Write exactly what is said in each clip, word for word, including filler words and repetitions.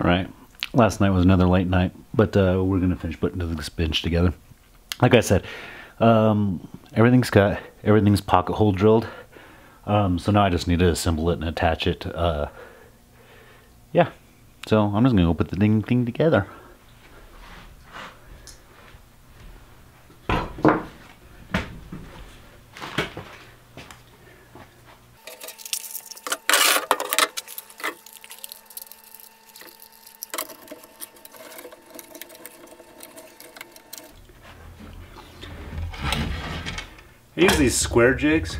All right. Last night was another late night, but uh, we're going to finish putting this bench together. Like I said, um, everything's got, everything's pocket hole drilled. Um, so now I just need to assemble it and attach it. Uh, yeah. So I'm just going to go put the ding thing together. I use these square jigs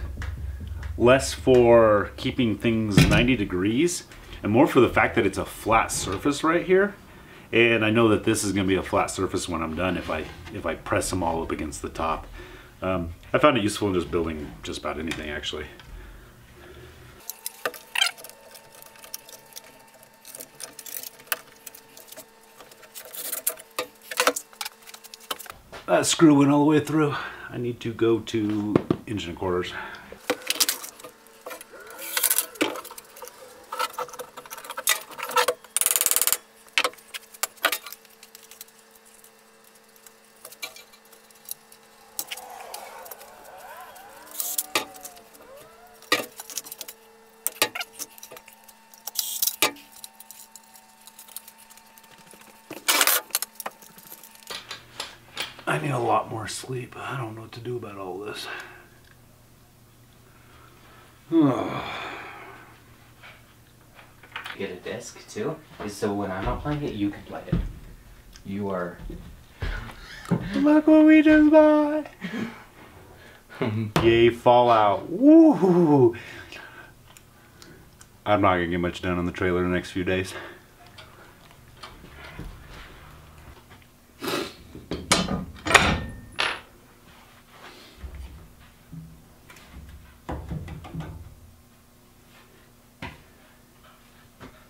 less for keeping things ninety degrees and more for the fact that it's a flat surface right here, and I know that this is going to be a flat surface when I'm done if I if I press them all up against the top. Um, I found it useful in just building just about anything actually. That screw went all the way through. I need to go to inch and a quarters. I need a lot more sleep. I don't know what to do about all this. Get a disc too, so when I'm not playing it, you can play it. You are. Look what we just bought! Yay, Fallout! Woohoo! I'm not gonna get much done on the trailer in the next few days.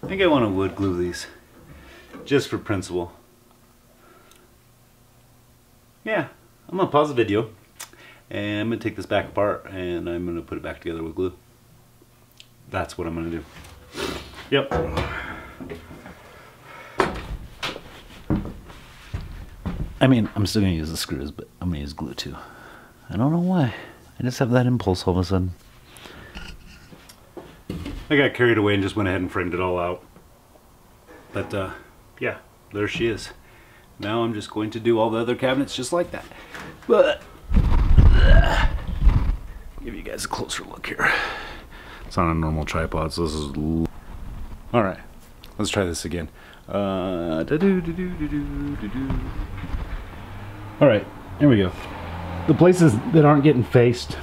I think I want to wood glue these, just for principle. Yeah, I'm gonna pause the video, and I'm gonna take this back apart, and I'm gonna put it back together with glue. That's what I'm gonna do. Yep. I mean, I'm still gonna use the screws, but I'm gonna use glue too. I don't know why. I just have that impulse all of a sudden. I got carried away and just went ahead and framed it all out. But uh, yeah, there she is. Now I'm just going to do all the other cabinets just like that. But uh, give you guys a closer look here. It's on a normal tripod, so this is. All right, let's try this again. Uh, all right, here we go. The places that aren't getting faced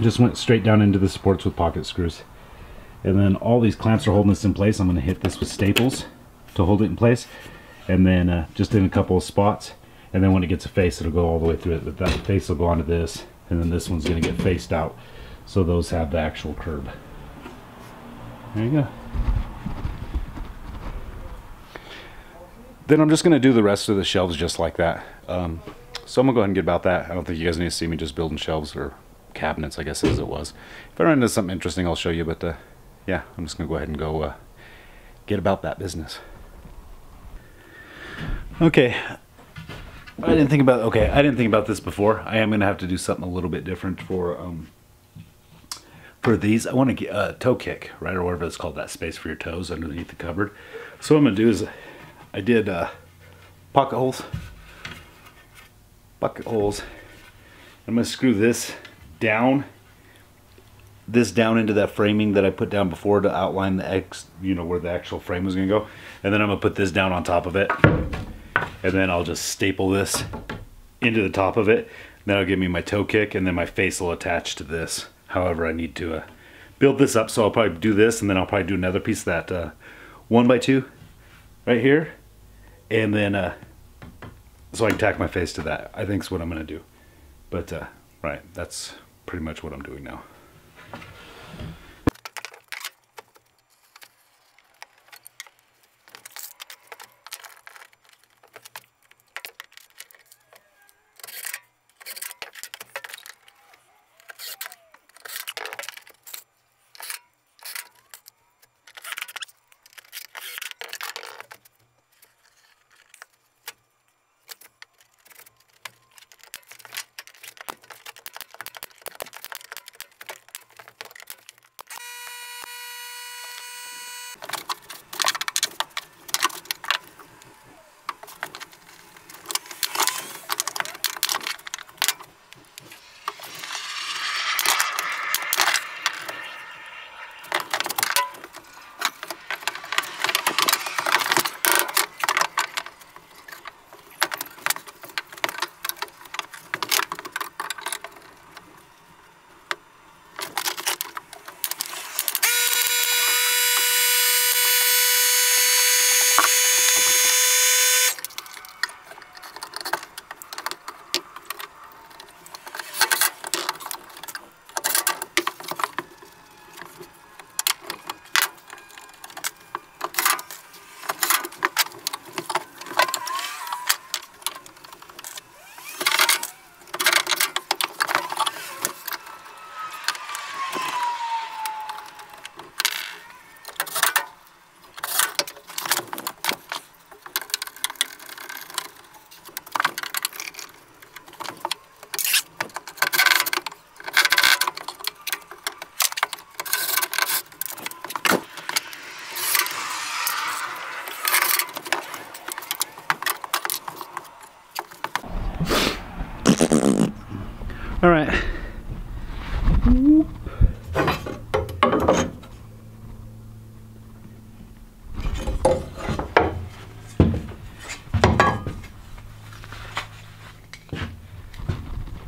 just went straight down into the supports with pocket screws. And then all these clamps are holding this in place. I'm going to hit this with staples to hold it in place. And then uh, just in a couple of spots. And then when it gets a face, it'll go all the way through it. But that face will go onto this. And then this one's going to get faced out. So those have the actual curb. There you go. Then I'm just going to do the rest of the shelves just like that. Um, so I'm going to go ahead and get about that. I don't think you guys need to see me just building shelves or cabinets, I guess, as it was. If I run into something interesting, I'll show you. But... Uh, yeah, I'm just gonna go ahead and go uh, get about that business. Okay, I didn't think about okay, I didn't think about this before. I am gonna have to do something a little bit different for um, for these. I want to get a uh, toe kick, right, or whatever it's called, that space for your toes underneath the cupboard. So what I'm gonna do is, I did uh, pocket holes, bucket holes. I'm gonna screw this down. This down into that framing that I put down before to outline the X, you know, where the actual frame was gonna go. And then I'm gonna put this down on top of it. And then I'll just staple this into the top of it. That'll give me my toe kick, and then my face will attach to this. However, I need to uh, build this up. So I'll probably do this, and then I'll probably do another piece of that uh, one by two right here. And then, uh, so I can tack my face to that, I think is what I'm gonna do. But, uh, right, that's pretty much what I'm doing now. All right. Whoop.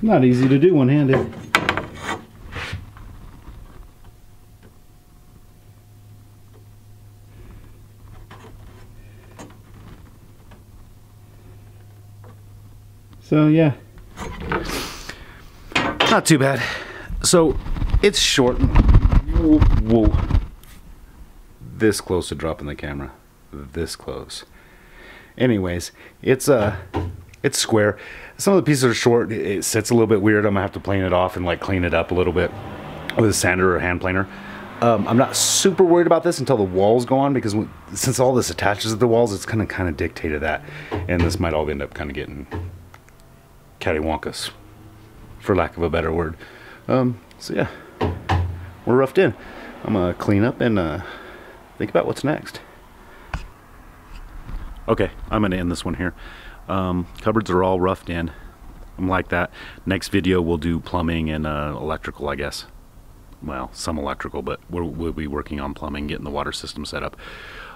Not easy to do one-handed. So yeah, not too bad. So it's short. Whoa, whoa. This close to dropping the camera. This close. Anyways, it's uh, it's square. Some of the pieces are short. It sits a little bit weird. I'm gonna have to plane it off and like clean it up a little bit with a sander or hand planer. Um, I'm not super worried about this until the walls go on, because we, since all this attaches to the walls, it's gonna kind of dictate that, and this might all end up kind of getting cattywampus, for lack of a better word. Um, so yeah, we're roughed in. I'm gonna clean up and uh, think about what's next. Okay, I'm gonna end this one here. Um, cupboards are all roughed in. I'm like that. Next video we'll do plumbing and uh, electrical, I guess. Well, some electrical, but we're, we'll be working on plumbing, getting the water system set up.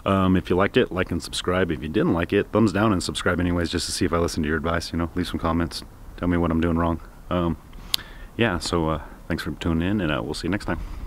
Um, if you liked it, like and subscribe. If you didn't like it, thumbs down and subscribe anyways, just to see if I listen to your advice. You know, leave some comments. Tell me what I'm doing wrong. Um, yeah, so uh, thanks for tuning in, and uh, we'll see you next time.